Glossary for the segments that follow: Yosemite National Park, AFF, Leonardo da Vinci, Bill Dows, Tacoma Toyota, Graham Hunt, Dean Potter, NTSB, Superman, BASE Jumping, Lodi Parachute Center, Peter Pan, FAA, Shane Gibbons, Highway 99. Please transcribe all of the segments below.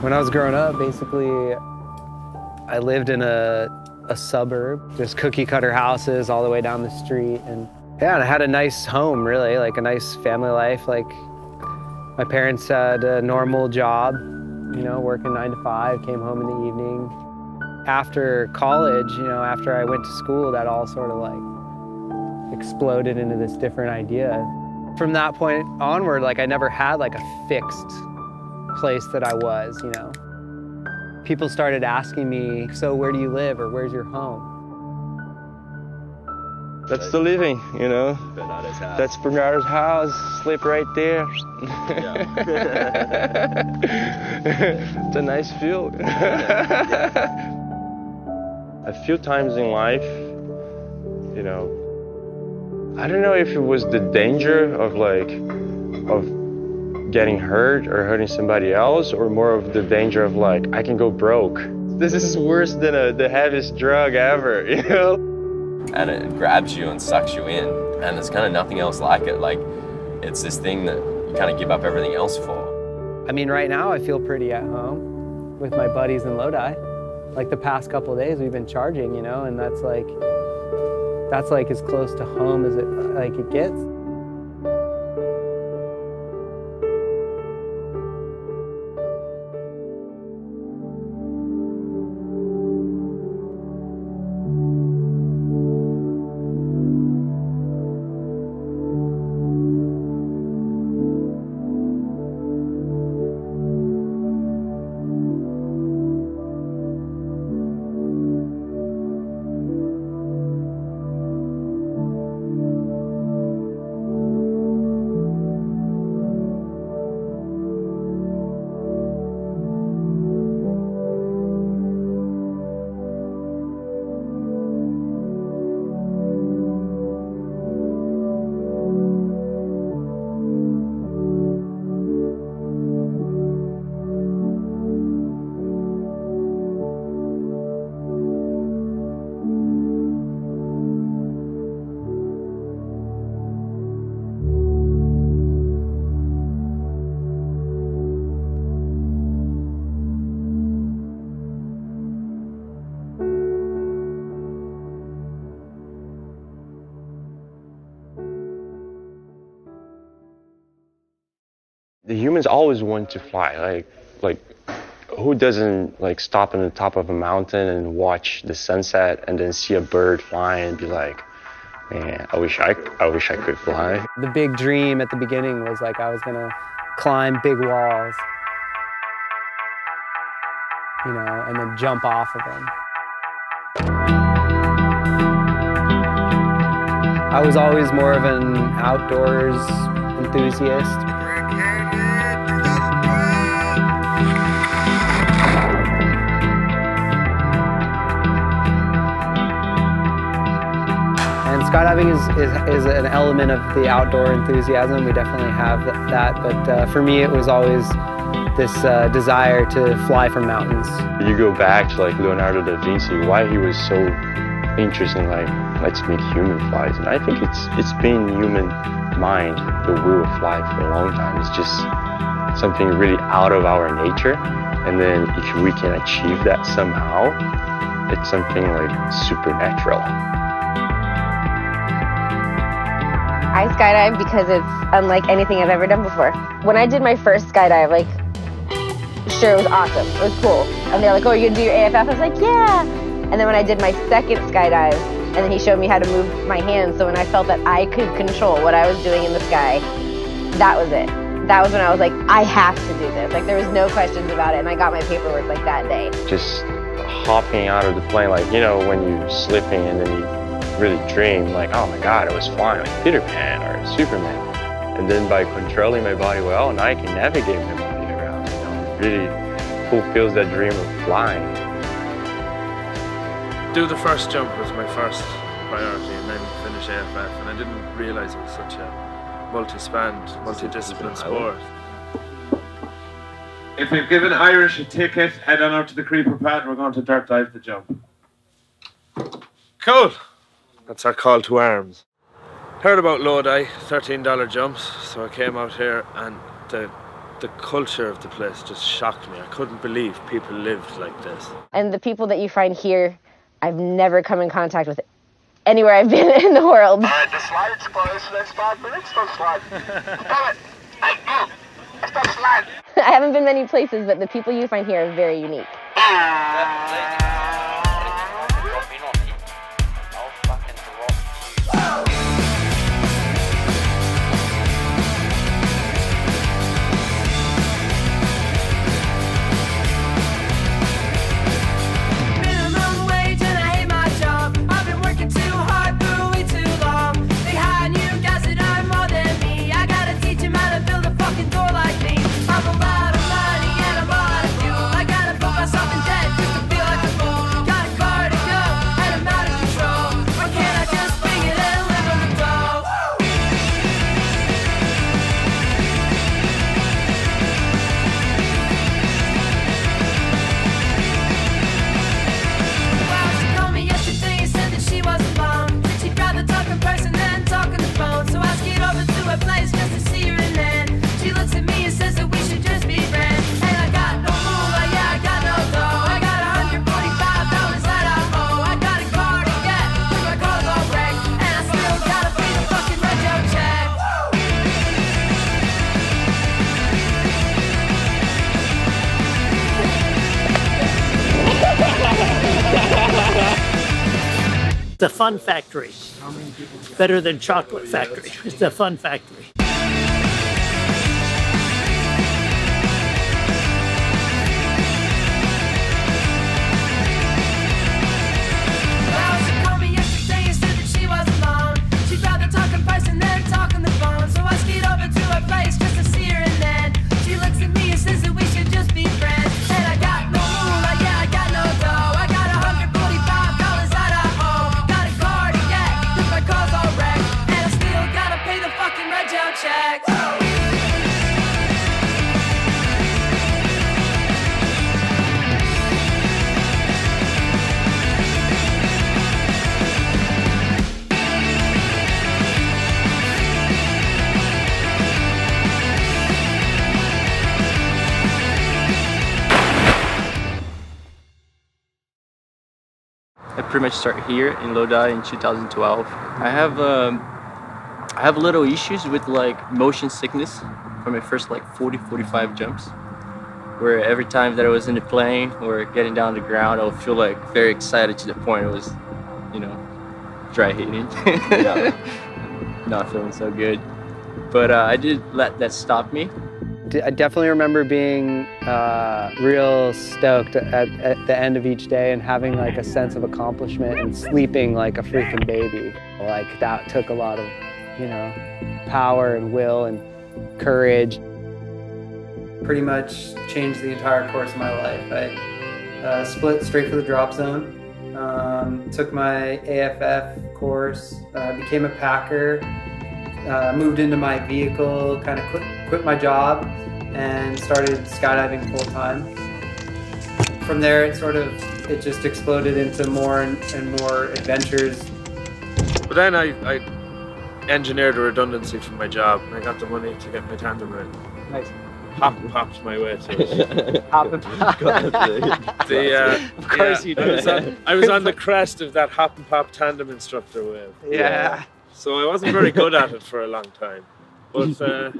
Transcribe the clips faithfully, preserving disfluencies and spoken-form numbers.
When I was growing up, basically, I lived in a, a suburb, just cookie cutter houses all the way down the street. And yeah, and I had a nice home, really, like a nice family life. Like my parents had a normal job, you know, working nine to five, came home in the evening. After college, you know, after I went to school, that all sort of like exploded into this different idea. From that point onward, like I never had like a fixed place that I was, you know. People started asking me, so where do you live, or where's your home? That's the living, you know. Bernardo's house. That's Bernardo's house. Sleep right there. Yeah. It's a nice feel. Yeah. A few times in life, you know, I don't know if it was the danger of like, of getting hurt or hurting somebody else, or more of the danger of like, I can go broke. This is worse than a, the heaviest drug ever, you know? And it grabs you and sucks you in, and there's kind of nothing else like it. Like, it's this thing that you kind of give up everything else for. I mean, right now I feel pretty at home with my buddies in Lodi. Like the past couple of days we've been charging, you know, and that's like, that's like as close to home as it, like it gets. The humans always want to fly, like, like who doesn't like stop on the top of a mountain and watch the sunset and then see a bird fly and be like, man, I wish I, I wish I could fly. The big dream at the beginning was like I was gonna climb big walls, you know, and then jump off of them. I was always more of an outdoors enthusiast. Skydiving is, is, is an element of the outdoor enthusiasm. We definitely have that, but uh, for me it was always this uh, desire to fly from mountains. You go back to like Leonardo da Vinci, why he was so interested in like, let's make human flies. And I think it's, it's been human mind, the will of flight for a long time. It's just something really out of our nature. And then if we can achieve that somehow, it's something like supernatural. I skydive because it's unlike anything I've ever done before. When I did my first skydive, like, sure, it was awesome, it was cool. And they're like, oh, you're gonna do your A F F? I was like, yeah. And then when I did my second skydive, and then he showed me how to move my hands, so when I felt that I could control what I was doing in the sky, that was it. That was when I was like, I have to do this. Like, there was no questions about it, and I got my paperwork, like, that day. Just hopping out of the plane, like, you know, when you're slipping and then you really dream, like, oh my God, I was flying like Peter Pan or Superman. And then by controlling my body well, now I can navigate my body around, you know, it really fulfills that dream of flying. Do the first jump was my first priority, and then finish A F F, and I didn't realize it was such a multi-spanned, multi-discipline sport. If we've given Irish a ticket, head on out to the creeper pad, we're going to dirt dive the jump. Cool. That's our call to arms. Heard about Lodi, thirteen dollar jumps, so I came out here and the the culture of the place just shocked me. I couldn't believe people lived like this. And the people that you find here, I've never come in contact with anywhere I've been in the world. All right, the slide's closed for the next five minutes. Don't slide. Stop it. Hey, you. Stop sliding. I haven't been many places, but the people you find here are very unique. The fun factory. Better than chocolate factory. It's the fun factory. Pretty much start here in Lodi in two thousand twelve. I have um, I have little issues with like motion sickness from my first like forty, forty-five jumps, where every time that I was in the plane or getting down the ground, I would feel like very excited to the point it was, you know, dry heating. Yeah. Not feeling so good, but uh, I did let that stop me. I definitely remember being uh, real stoked at, at the end of each day and having like a sense of accomplishment and sleeping like a freaking baby. Like that took a lot of, you know, power and will and courage. Pretty much changed the entire course of my life. I uh, split straight for the drop zone, um, took my A F F course, uh, became a packer, uh, moved into my vehicle, kind of quit. quit my job and started skydiving full time. From there, it sort of, it just exploded into more and, and more adventures. But then I, I engineered a redundancy from my job and I got the money to get my tandem ride. Nice. Hop and popped my way to it. Hop and pop. The, uh, of course yeah, you did. I was, on, I was on the crest of that hop and pop tandem instructor wave. Yeah. yeah. So I wasn't very good at it for a long time. But uh,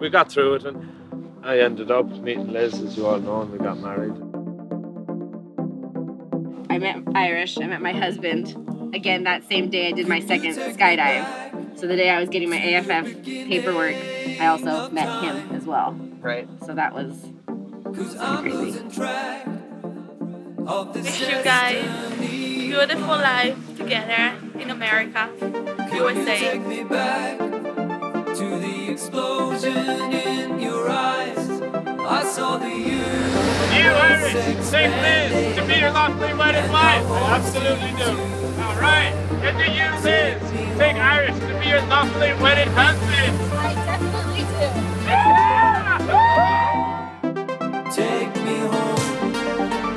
we got through it and I ended up meeting Liz, as you all know, and we got married. I met Irish, I met my husband. Again, that same day I did my second skydive. So the day I was getting my A F F paperwork, I also met him as well. Right. So that was crazy. Wish you guys beautiful life together in America, U S A. To the explosion in your eyes, I saw the youth. You, Irish, say please to be your lawfully wedded wife. I absolutely do. All right, get the youth in. Take Irish to be your lawfully wedded husband. I definitely do. Yeah! Take me home.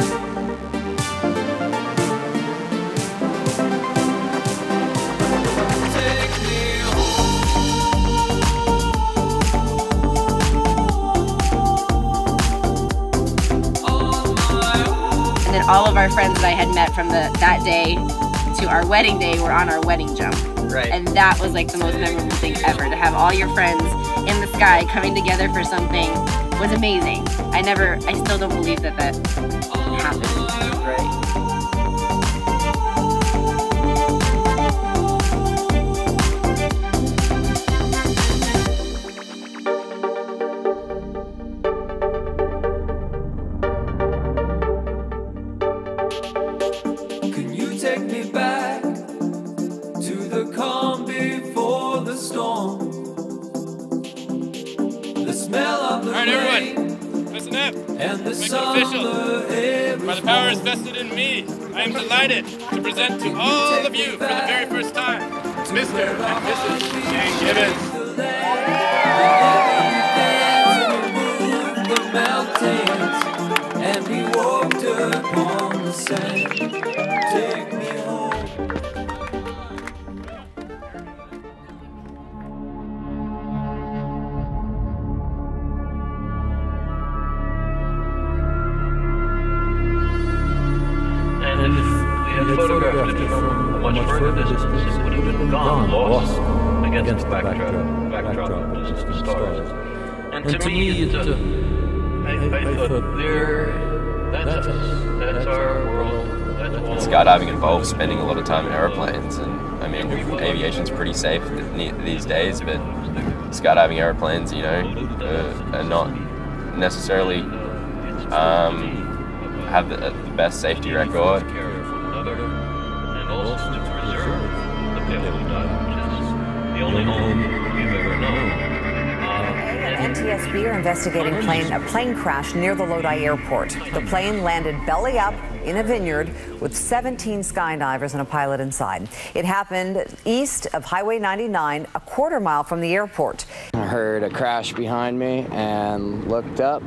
Take me home. all of our friends that I had met from the that day to our wedding day were on our wedding jump. Right. And that was like the most memorable thing ever. To have all your friends in the sky coming together for something was amazing. I never, I still don't believe that that happened. Right. I am delighted to present to all of you for the very first time, Mister and Missus Shane Gibbons. Against backdrop, backdrop of just the stars. And, and to me, it's a, I, I thought, there, that's us, that's our world, that's all. Skydiving involves spending a lot of time in airplanes, and I mean, aviation's pretty safe these days, but skydiving airplanes, you know, uh, are not necessarily um, have the, uh, the best safety record. And also to preserve the pale dive. The only home you've ever known. And N T S B are investigating plane, a plane crash near the Lodi airport. The plane landed belly up in a vineyard with seventeen skydivers and a pilot inside. It happened east of Highway ninety-nine, a quarter mile from the airport. I heard a crash behind me and looked up,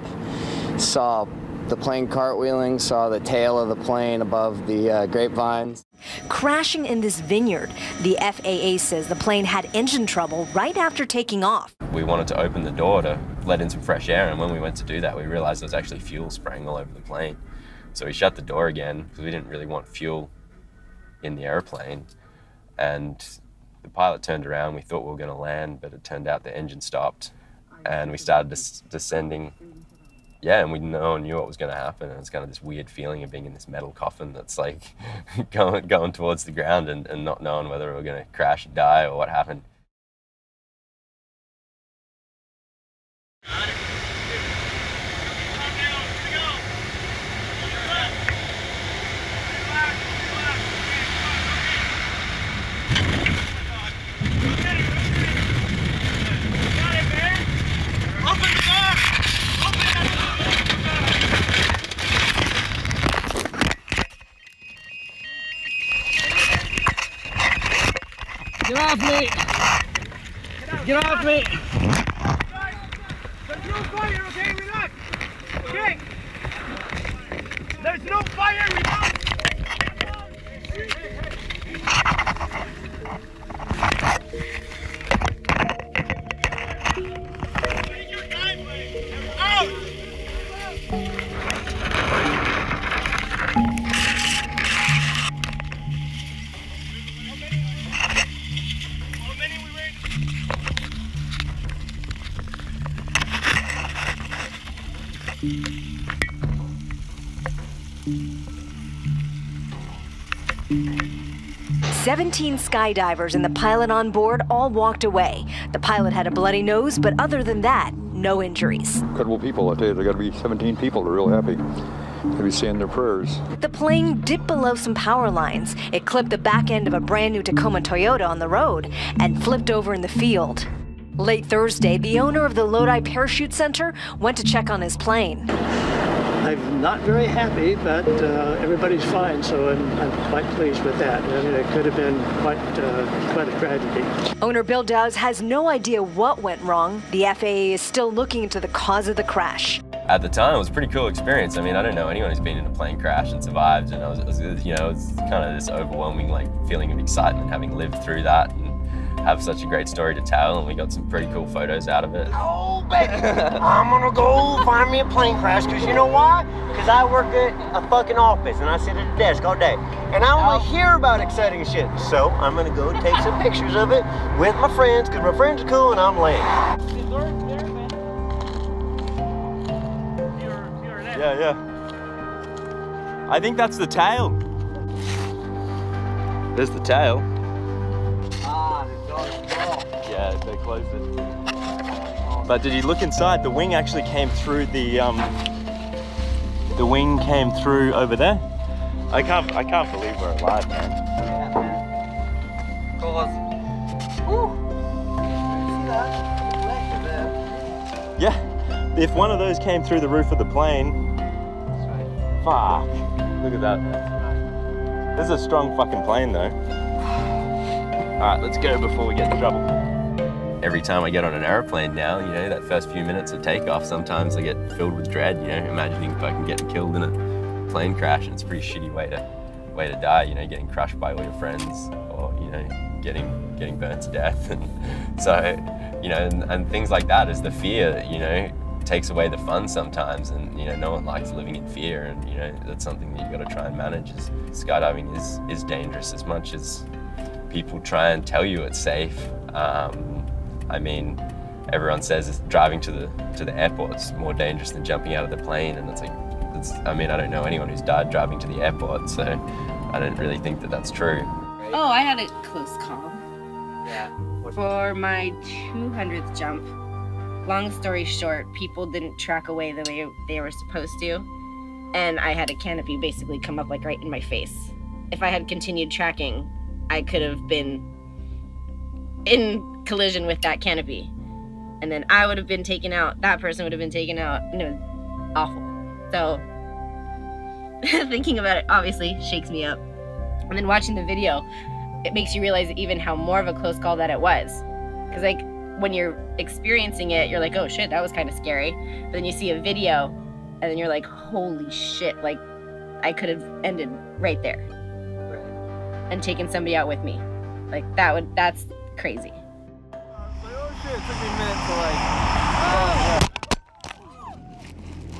saw the plane cartwheeling, saw the tail of the plane above the uh, grapevines. Crashing in this vineyard, the F A A says the plane had engine trouble right after taking off. We wanted to open the door to let in some fresh air, and when we went to do that, we realized there was actually fuel spraying all over the plane. So we shut the door again because we didn't really want fuel in the airplane. And the pilot turned around. We thought we were going to land, but it turned out the engine stopped, and we started des- descending. Yeah, and we no one knew what was going to happen, and it's kind of this weird feeling of being in this metal coffin that's like going, going towards the ground and, and not knowing whether we were going to crash and die or what happened. Get off me! Get off me! There's no fire, okay? Relax! Okay! There's no fire! Relax! Take your time, buddy! Out! seventeen skydivers and the pilot on board all walked away. The pilot had a bloody nose, but other than that, no injuries. Incredible people, I tell you, there got to be seventeen people who are real happy. They'll be saying their prayers. The plane dipped below some power lines. It clipped the back end of a brand new Tacoma Toyota on the road and flipped over in the field. Late Thursday, the owner of the Lodi Parachute Center went to check on his plane. I'm not very happy, but uh, everybody's fine, so I'm, I'm quite pleased with that. I mean, it could have been quite, uh, quite a tragedy. Owner Bill Dows has no idea what went wrong. The F A A is still looking into the cause of the crash. At the time, it was a pretty cool experience. I mean, I don't know anyone who's been in a plane crash and survived, and I was, you know, it's kind of this overwhelming like feeling of excitement having lived through that and have such a great story to tell, and we got some pretty cool photos out of it. Oh, baby, I'm gonna go find me a plane crash, because you know why? Because I work at a fucking office, and I sit at a desk all day, and I only oh. hear about exciting shit. So I'm gonna go take some pictures of it with my friends, because my friends are cool, and I'm lame. Good work there, man. You're, you're there. Yeah, yeah. I think that's the tail. There's the tail. Ah, the dog's claw. Yeah, they closed it. But did you look inside? The wing actually came through the um the wing came through over there. I can't I can't believe we're alive, man. Yeah, man. Cause woo. See that? Yeah. If one of those came through the roof of the plane. That's right. Fuck. Look at that. This is a strong fucking plane though. Alright, let's go before we get in trouble. Every time I get on an airplane now, you know, that first few minutes of takeoff, sometimes I get filled with dread, you know, imagining fucking getting killed in a plane crash, and it's a pretty shitty way to way to die, you know, getting crushed by all your friends, or, you know, getting getting burnt to death. And so, you know, and, and things like that is the fear, you know, takes away the fun sometimes, and you know, no one likes living in fear, and you know, that's something that you got to try and manage. Is skydiving is is dangerous as much as people try and tell you it's safe. Um, I mean, everyone says it's driving to the to the airport's more dangerous than jumping out of the plane, and it's like, it's, I mean, I don't know anyone who's died driving to the airport, so I don't really think that that's true. Oh, I had a close call. Yeah. For my two hundredth jump. Long story short, people didn't track away the way they were supposed to, and I had a canopy basically come up like right in my face. If I had continued tracking, I could have been in collision with that canopy, and then I would have been taken out, that person would have been taken out, and it was awful. So thinking about it obviously shakes me up. And then watching the video, it makes you realize even how more of a close call that it was. Because like, when you're experiencing it, you're like, oh shit, that was kind of scary. But then you see a video, and then you're like, holy shit, like, I could have ended right there. Right. And taken somebody out with me. Like, that would, that's crazy. Uh, but, oh shit, it took me a minute to like, oh, yeah.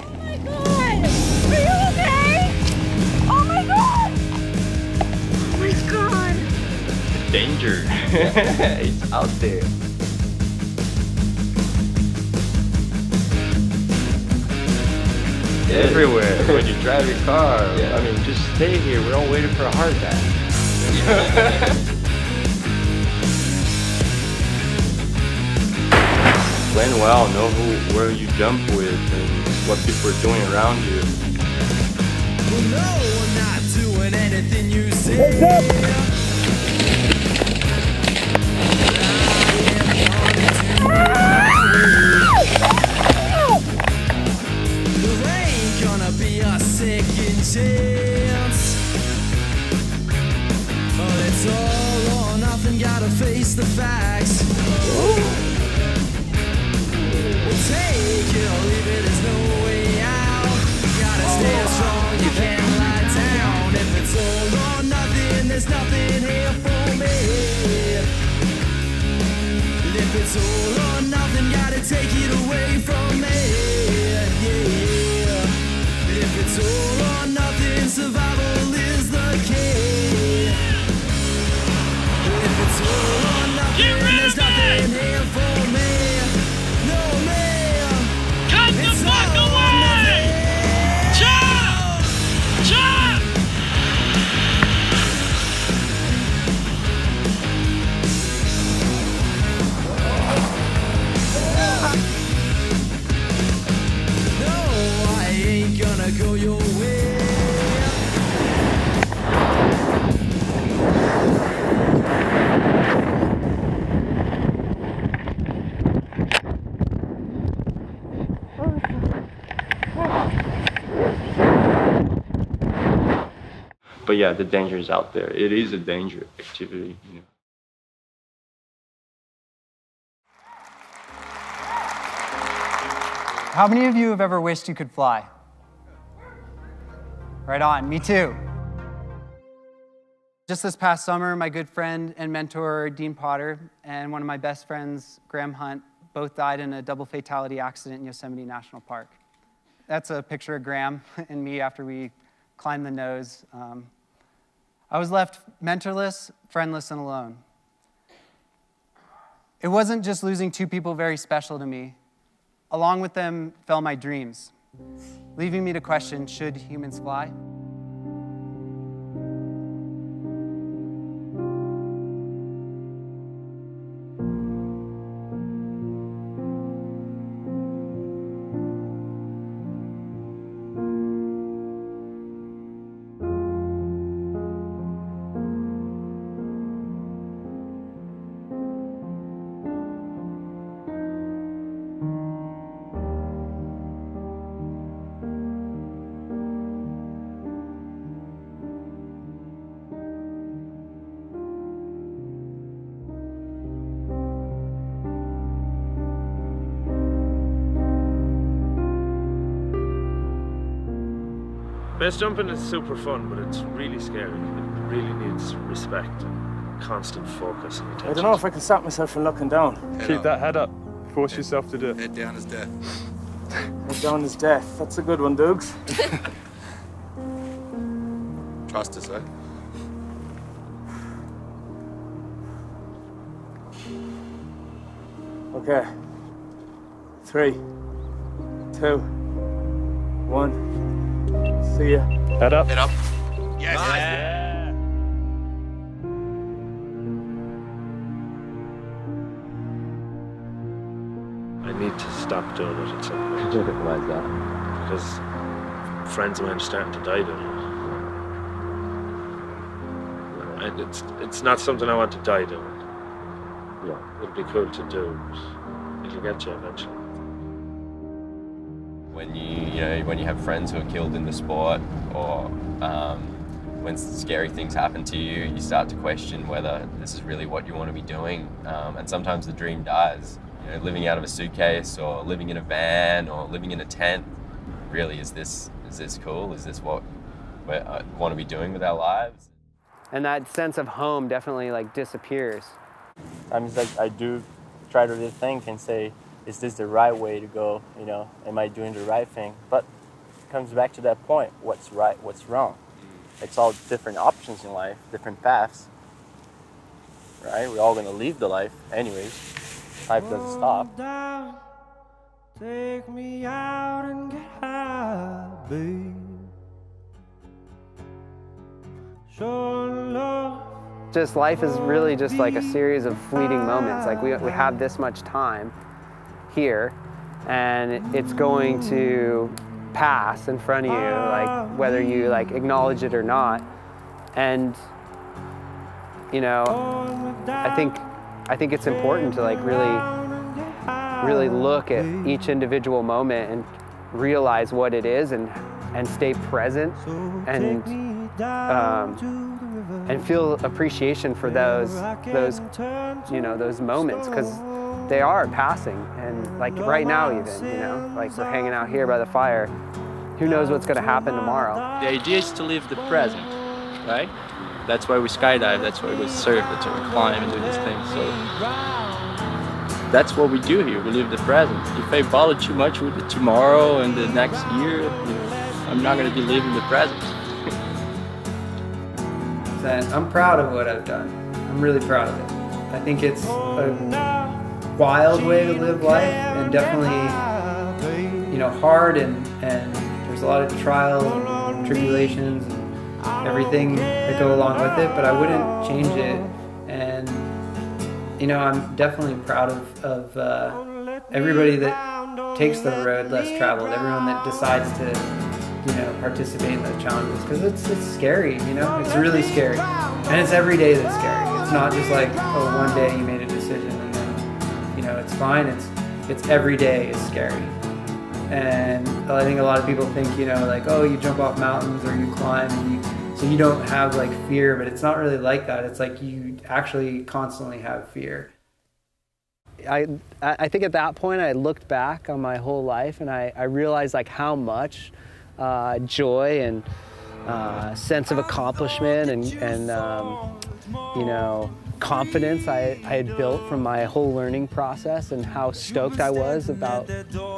Oh my god, are you okay? Oh my god! Oh my god! The danger, it's out there. Everywhere when you drive your car. Yeah. I mean, just stay here. We're all waiting for a heart attack. Plan well. Know who, where you jump with, and what people are doing around you. Well, no, we're not doing anything you say. Second chance, but it's all or nothing, gotta face the facts. Ooh. We'll take it or leave it, there's no way out. Gotta stay strong, you can't lie down. If it's all or nothing, there's nothing here for me. If it's all or nothing, gotta take it away from me. Yeah. If it's all or nothing, survival is the key. If it's all or nothing, there's nothing here for me. No, man. Cut the fuck away! Jump! Jump! No, I ain't gonna go your way. But yeah, the danger is out there. It is a danger activity, you know. How many of you have ever wished you could fly? Right on, me too. Just this past summer, my good friend and mentor, Dean Potter, and one of my best friends, Graham Hunt, both died in a double fatality accident in Yosemite National Park. That's a picture of Graham and me after we climbed the nose. Um, I was left mentorless, friendless, and alone. It wasn't just losing two people very special to me. Along with them fell my dreams, leaving me to question, should humans fly? Base jumping is super fun, but it's really scary. It really needs respect and constant focus and attention. I don't know if I can stop myself from looking down. Head Keep up. That head up. Force head, yourself to do it. Head down is death. Head down is death. That's a good one, Dukes. Trust us, eh? Okay. Three, two, one. See ya. Head up. Head up. Yes. Nice. Yeah. I need to stop doing it at some point. Why is that? Because friends of mine are starting to die doing it. And it's it's not something I want to die doing. Yeah. It'd be cool to do. It'll get you eventually. When you, you know, when you have friends who are killed in the sport, or um, when scary things happen to you, you start to question whether this is really what you want to be doing. Um, and sometimes the dream dies. You know, living out of a suitcase, or living in a van, or living in a tent. Really, is this is this cool? Is this what we uh, want to be doing with our lives? And that sense of home definitely like disappears. I'm just like I do try to rethink and say, is this the right way to go, you know, am I doing the right thing? But it comes back to that point, what's right, what's wrong? It's all different options in life, different paths, right? We're all gonna leave the life anyways. Life doesn't stop. Down, take me out and get high, babe. Show love. Just life is really just like a series of fleeting moments. Like we, we have this much time here, and it's going to pass in front of you, like whether you like acknowledge it or not. And you know, I think I think it's important to like really, really look at each individual moment and realize what it is, and and stay present, and um, and feel appreciation for those those you know those moments, because they are passing. And like right now even, you know, like we're hanging out here by the fire. Who knows what's gonna happen tomorrow? The idea is to live the present, right? That's why we skydive, that's why we surf, that's why we climb and do these things. So that's what we do here, we live the present. If I bother too much with the tomorrow and the next year, you know, I'm not gonna be living the present. I'm proud of what I've done. I'm really proud of it. I think it's a wild way to live life, and definitely, you know, hard, and, and there's a lot of trials and tribulations and everything that go along with it, but I wouldn't change it. And, you know, I'm definitely proud of, of uh, everybody that takes the road less traveled, everyone that decides to, you know, participate in those challenges, because it's, it's scary, you know, it's really scary. And it's every day that's scary. It's not just like, oh, one day you made a decision. It's fine, it's it's every day is scary. And I think a lot of people think, you know, like, oh, you jump off mountains or you climb, and you, so you don't have like fear, but it's not really like that. It's like you actually constantly have fear. I, I think at that point I looked back on my whole life, and I, I realized like how much uh, joy and uh, sense of accomplishment and, and um, you know, confidence I, I had built from my whole learning process and how stoked I was about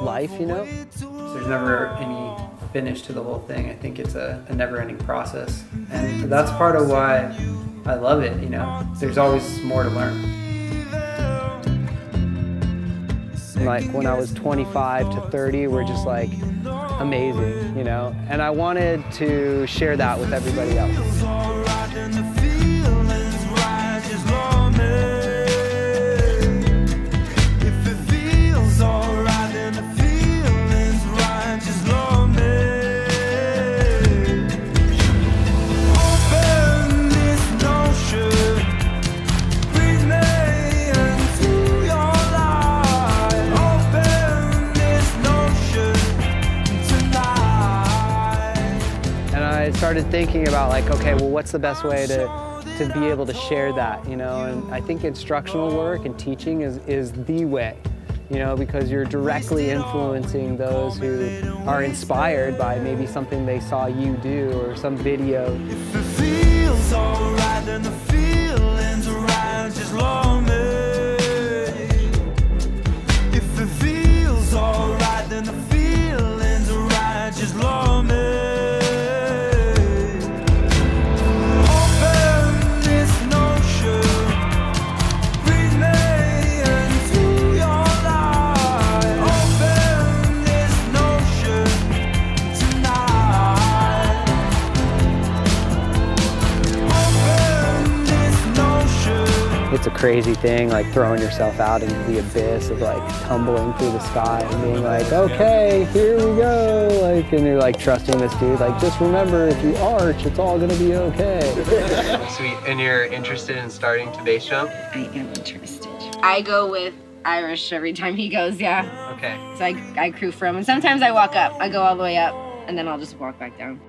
life, you know. There's never any finish to the whole thing. I think it's a, a never-ending process. And that's part of why I love it, you know. There's always more to learn. Like when I was twenty-five to thirty, we're just like amazing, you know? And I wanted to share that with everybody else. Started thinking about like, okay, well, what's the best way to, to be able to share that, you know? And I think instructional work and teaching is, is the way, you know, because you're directly influencing those who are inspired by maybe something they saw you do or some video. If it feels all right, then the feeling's right, just love me. If it feels all right, then the feeling's right, just love me. It's a crazy thing, like throwing yourself out into the abyss of like tumbling through the sky and being like, okay, here we go. Like, and you're like trusting this dude, like, just remember if you arch, it's all gonna be okay. Sweet, and you're interested in starting to base jump? I am interested. I go with Irish every time he goes, yeah. Okay. So I, I crew for him, and sometimes I walk up, I go all the way up, and then I'll just walk back down.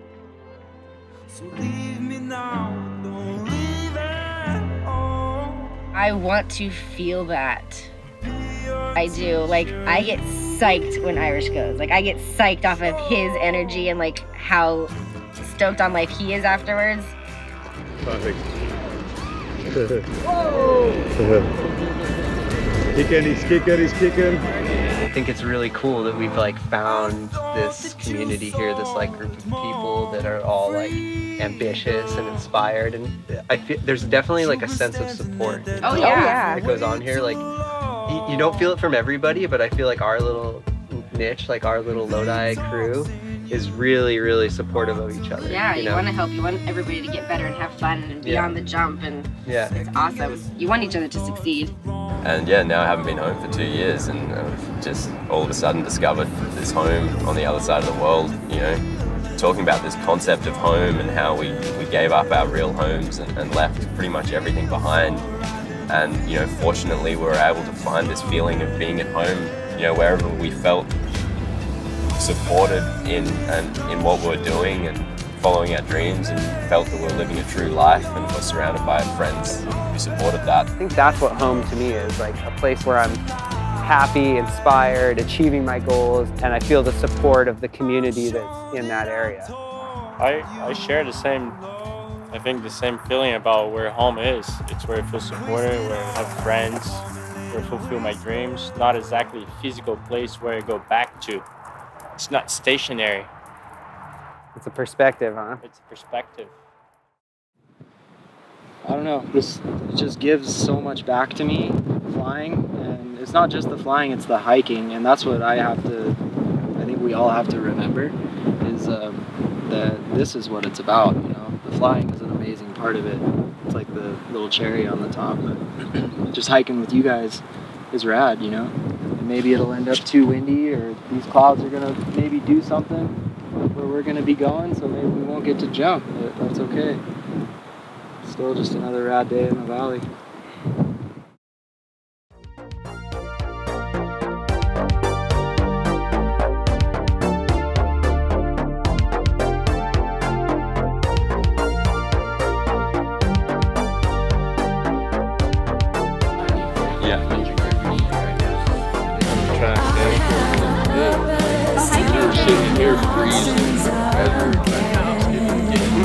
So leave me now. I want to feel that. I do. Like, I get psyched when Irish goes. Like, I get psyched off of his energy and, like, how stoked on life he is afterwards. Perfect. Whoa! Kicking, he's kicking, he's kicking. I think it's really cool that we've, like, found this community here, this, like, group of people that are all, like, ambitious and inspired, and I feel there's definitely like a sense of support. Oh yeah, that goes on here. Like you, you don't feel it from everybody, but I feel like our little niche, like our little Lodi crew, is really, really supportive of each other. Yeah, you, you know? Want to help. You want everybody to get better and have fun and be yeah. on the jump, and yeah, it's awesome. You want each other to succeed. And yeah, now I haven't been home for two years, and I've just all of a sudden discovered this home on the other side of the world. You know. Talking about this concept of home and how we, we gave up our real homes and, and left pretty much everything behind. And, you know, fortunately we were able to find this feeling of being at home, you know, wherever we felt supported in, and, in what we were doing and following our dreams, and felt that we were living a true life and were surrounded by friends who supported that. I think that's what home to me is, like a place where I'm happy, inspired, achieving my goals, and I feel the support of the community that's in that area. I, I share the same, I think the same feeling about where home is. It's where I feel supported, where I have friends, where I fulfill my dreams. Not exactly a physical place where I go back to. It's not stationary. It's a perspective, huh? It's a perspective. I don't know, this it just gives so much back to me, flying, and it's not just the flying, it's the hiking, and that's what I have to, I think we all have to remember, is um, that this is what it's about, you know. The flying is an amazing part of it, it's like the little cherry on the top, but just hiking with you guys is rad, you know. And maybe it'll end up too windy, or these clouds are going to maybe do something where we're going to be going, so maybe we won't get to jump, but that's okay. Still just another rad day in the valley. Yeah, I'm sitting here freezing.